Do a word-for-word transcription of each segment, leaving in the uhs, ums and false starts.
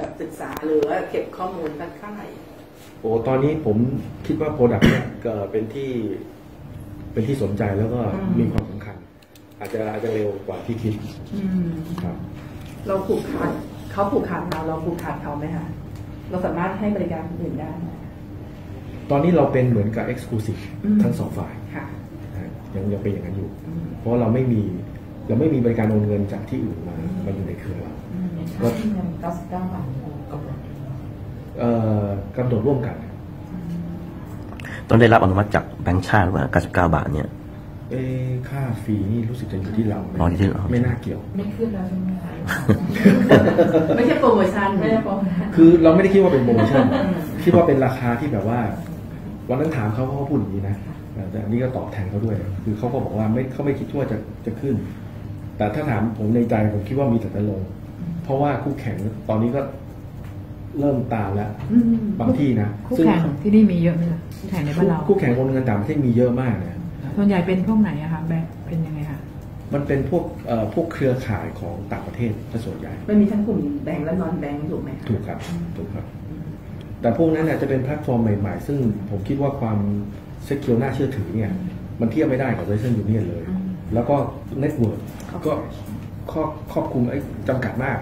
แบบศึกษาหรือว่าเก็บข้อมูลกันเท่าไหร่โอ้ตอนนี้ผมคิดว่าโปรดักต์เนี่ยก็เป็นที่เป็นที่สนใจแล้วก็มีความสำคัญอาจจะอาจจะเร็วกว่าที่คิดครับเราผูกขาดเขาผูกขาดเราเราผูกขาดเขาไหมคะเราสามารถให้บริการอื่นได้ตอนนี้เราเป็นเหมือนกับ เอ็กซ์คลูซีฟ ทั้งสองฝ่ายยังยังเป็นอย่างนั้นอยู่เพราะเราไม่มีเราไม่มีบริการโอนเงินจากที่อื่นมามาอยู่ในเครือเราก็เงินเก้าสิบเก้าบาทกำหนดเอ่อกำหนดร่วมกันต้องได้รับอนุมัติจากแบงก์ชาติว่าเก้าสิบเก้าบาทเนี่ยเอ้ค่าฟรีนี่รู้สึกจะอยู่ที่เราไม่น่าเกี่ยวไม่ขึ้นแล้วใช่ไหมคะไม่ใช่โปรโมชั่นไม่ใช่โปรโมชั่นคือเราไม่ได้คิดว่าเป็นโปรโมชั่นคิดว่าเป็นราคาที่แบบว่าวันนั้นถามเขาเขาพูดอย่างนี้นะแต่อันนี้ก็ตอบแทนเขาด้วยคือเขาก็บอกว่าไม่เขาไม่คิดว่าจะจะขึ้นแต่ถ้าถามผมในใจผมคิดว่ามีแต่จะลงเพราะว่าคู่แข่งตอนนี้ก็เริ่มตามแล้วบางที่นะคู่แข่งที่นี่มีเยอะไหมล่ะคู่แข่งในบ้านเราคู่แข่งคนเงินต่างประเทศมีเยอะมากนะส่วนใหญ่เป็นพวกไหนอะคะแบงค์เป็นยังไงคะมันเป็นพวกเอ่อพวกเครือข่ายของต่างประเทศส่วนใหญ่มันมีทั้งกลุ่มแบงค์และนอนแบงค์ถูกไหมถูกครับถูกครับแต่พวกนั้นเนี่ยจะเป็นแพลตฟอร์มใหม่ๆซึ่งผมคิดว่าความเซ็กเคียวน่าเชื่อถือเนี่ยมันเทียบไม่ได้กับ Western Union เลยแล้วก็เน็ตเวิร์กก็ครอบครอบคลุมไอ้จำกัดมาก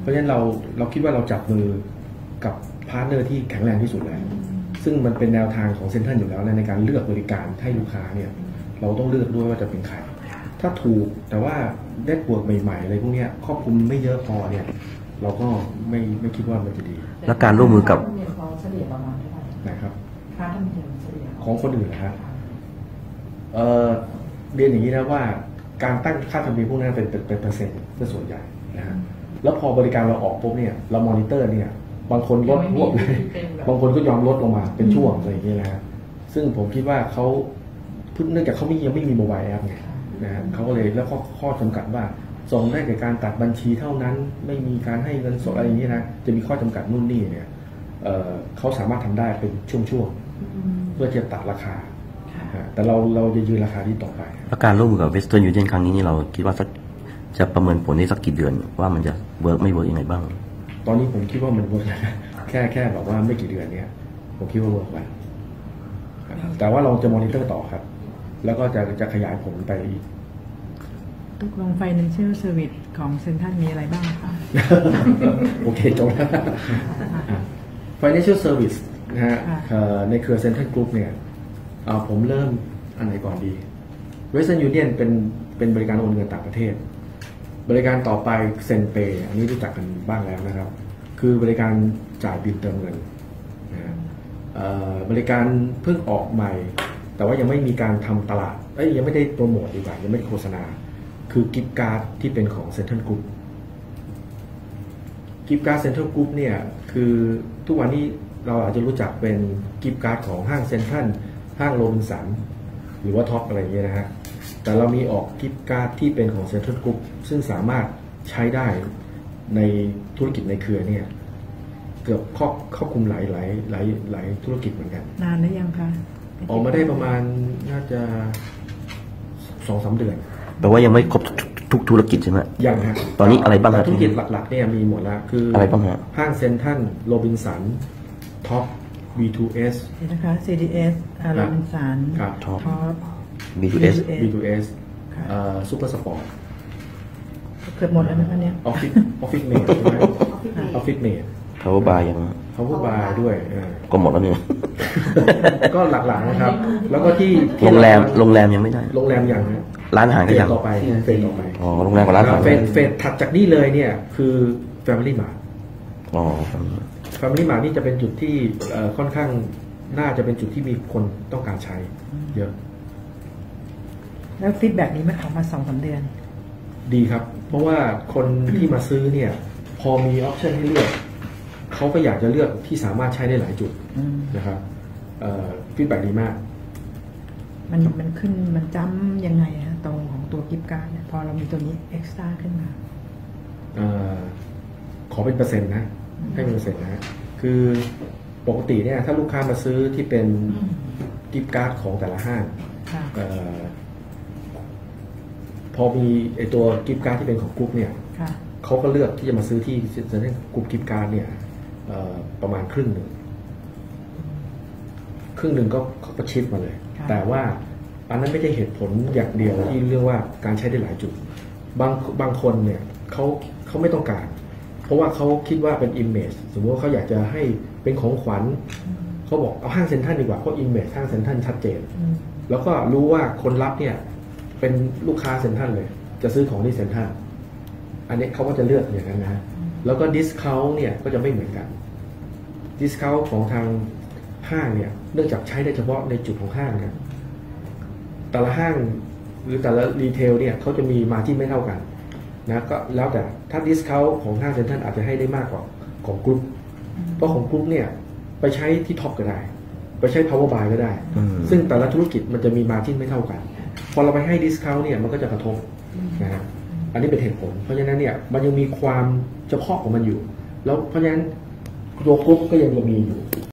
เพราะฉะนั้นเราเราคิดว่าเราจับมือกับพาร์ทเนอร์ที่แข็งแรงที่สุดแล้วซึ่งมันเป็นแนวทางของเซ็นทรัลอยู่แล้วในการเลือกบริการให้ลูกค้าเนี่ยเราต้องเลือกด้วยว่าจะเป็นใครถ้าถูกแต่ว่าเน็ตเวิร์กใหม่ๆอะไรพวกนี้ครอบคลุมไม่เยอะพอเนี่ยเราก็ไม่ไม่คิดว่ามันจะดีและการร่วมมือกับนะครับของคนอื่นนะครับเอ่อเรียนอย่างนี้นะว่าการตั้งค่าธรรมเนียมพวกนั้นเป็นเป็นเปอร์เซ็นต์เป็นส่วนใหญ่นะฮะแล้วพอบริการเราออกปุ๊บเนี่ยเรามอนิเตอร์เนี่ยบางคนลดพวกเลยบางคนก็ยอมลดลงมาเป็นช่วงอะไรอย่างเงี้ยนะฮะซึ่งผมคิดว่าเขาเนื่องจากเขาไม่ยังไม่มีโมบายแอปไงนะฮะเขาก็เลยแล้วข้อข้อจำกัดว่าส่งได้แต่การตัดบัญชีเท่านั้นไม่มีการให้เงินสดอะไรอย่างเงี้ยนะจะมีข้อจำกัดนู่นนี่เนี่ยเอ่อเขาสามารถทำได้เป็นช่วงๆเพื่อจะตัดราคาแต่เราเราจะยืนราคาที่ต่อไปแล้วการร่วมมือกับ Western Union ครั้งนี้นี่เราคิดว่าจะประเมินผลได้สักกี่เดือนว่ามันจะเวิร์กไม่เวิร์กยังไงบ้างตอนนี้ผมคิดว่ามันเวิร์กนะแค่แค่บอกว่าไม่กี่เดือนเนี่ยผมคิดว่าเวิร์กแล้วแต่ว่าเราจะมอนิเตอร์ต่อครับแล้วก็จะจะขยายผลไปอีกตกลงไฟแนนเชียลเซอร์วิสของเซ็นทรัลมีอะไรบ้างคะโอเคจบแล้ว Financial Service นะฮะในเครือเซ็นทรัลกรุ๊ปเนี่ยผมเริ่มอันไหนก่อนดี Western Union เป็นเป็นบริการโอนเงินต่างประเทศบริการต่อไปเซ็นเปย์อันนี้รู้จักกันบ้างแล้วนะครับคือบริการจ่ายบิลเติมเงินนะบริการเพิ่งออกใหม่แต่ว่ายังไม่มีการทำตลาดเอ้ยยังไม่ได้โปรโมทดีกว่ายังไม่ได้โฆษณาคือกิฟต์การ์ดที่เป็นของเซ็นทรัลกรุ๊ปกิฟต์การ์ดเซ็นทรัลกรุ๊ปเนี่ยคือทุกวันนี้เราอาจจะรู้จักเป็นกิฟต์การ์ดของห้างเซ็นทรัลห้างโรบินสันหรือว่าท็อปอะไรอย่างเงี้ยนะฮะแต่เรามีออกกิฟต์การ์ดที่เป็นของเซ็นทรัลกรุ๊ปซึ่งสามารถใช้ได้ในธุรกิจในเครือเนี่ยเกือบครอบครอบคลุมหลายหลายหลายหลายธุรกิจเหมือนกันนานหรือยังคะออกมาได้ประมาณน่าจะสองสามเดือนแปลว่ายังไม่ครบทุกธุรกิจใช่ไหมยังฮะตอนนี้อะไรบ้างธุรกิจหลักๆเนี่ยมีหมดแล้วคืออะไรบ้างฮะห้างเซ็นทรัลโรบินสันท็อป บี ทู เอส นะคะ ซี ดี เอส โรบินสันท็อปบี ทู เอส บี ทู เอส ซูเปอร์สปอร์ตเกือบหมดแล้วนะคะเนี่ยออฟฟิศออฟฟิศเมดออฟฟิศเมดเขาบาร์ยังเขาบาร์ด้วยก็หมดแล้วเนี่ยก็หลักๆนะครับแล้วก็ที่โรงแรมโรงแรมยังไม่ได้โรงแรมยังร้านอาหารก็ยังต่อไปเฟสต่อไปอ๋อโรงแรมกับร้านอาหารเฟสถัดจากนี้เลยเนี่ยคือ Family Mart อ๋อ Family Mart นี่จะเป็นจุดที่ค่อนข้างน่าจะเป็นจุดที่มีคนต้องการใช้เยอะแล้วฟีดแบ็กนี้มันออกมาสองสามเดือนดีครับเพราะว่าคนที่มาซื้อเนี่ยพอมีออปชั่นให้เลือกเขาก็อยากจะเลือกที่สามารถใช้ได้หลายจุดนะครับฟีดแบ็กดีมากมันมันขึ้นมันจ้ำยังไงฮะตรงของตัวกิฟต์การ์ดเนี่ยพอเรามีตัวนี้เอ็กซ์ตร้าขึ้นมาเอ่อขอเป็นเปอร์เซ็นต์นะให้เป็นเปอร์เซ็นต์นะคือปกติเนี่ยถ้าลูกค้ามาซื้อที่เป็นกิฟต์การ์ดของแต่ละห้างเอ่อพอมีไอตัวกิฟต์การ์ดที่เป็นของกรุ๊ปเนี่ย เขาก็เลือกที่จะมาซื้อที่ฉะนั้นกลุ่มกิจการเนี่ยประมาณครึ่งหนึ่งครึ่งหนึ่งก็เขาก็ชิปมาเลยแต่ว่าอันนั้นไม่ใช่เหตุผลอย่างเดียวที่เรื่องว่าการใช้ได้หลายจุดบางบางคนเนี่ยเขาเขาไม่ต้องการเพราะว่าเขาคิดว่าเป็น image สมมติว่าเขาอยากจะให้เป็นของขวัญเขาบอกเอาห้างเซ็นทรัลดีกว่าเพราะ image ห้างเซ็นทรัลชัดเจนแล้วก็รู้ว่าคนรับเนี่ยเป็นลูกค้าเซ็นทรัลเลยจะซื้อของที่เซ็นทรัลอันนี้เขาก็จะเลือกอย่างนั้นนะแล้วก็ดิสคาวเนี่ยก็จะไม่เหมือนกันดิสคาวของทางห้างเนี่ยเนื่องจากใช้ได้เฉพาะในจุดของห้างนะแต่ละห้างหรือแต่ละรีเทลเนี่ยเขาจะมีมาร์จิ้นไม่เท่ากันนะก็แล้วแต่ถ้าดิสคาวของห้างเซ็นทรัลอาจจะให้ได้มากกว่าของกรุ๊ปเพราะของกรุ๊ปเนี่ยไปใช้ที่ท็อปก็ได้ไปใช้ power buy ก็ได้ซึ่งแต่ละธุรกิจมันจะมีมาร์จิ้นไม่เท่ากันพอเราไปให้ดิสคาวเนี่ยมันก็จะกระทบนะครับอันนี้เป็นเหตุผลเพราะฉะนั้นเนี่ยมันยังมีความเฉพาะของมันอยู่แล้วเพราะฉะนั้นตัวกรุ๊ปก็ยังมีอยู่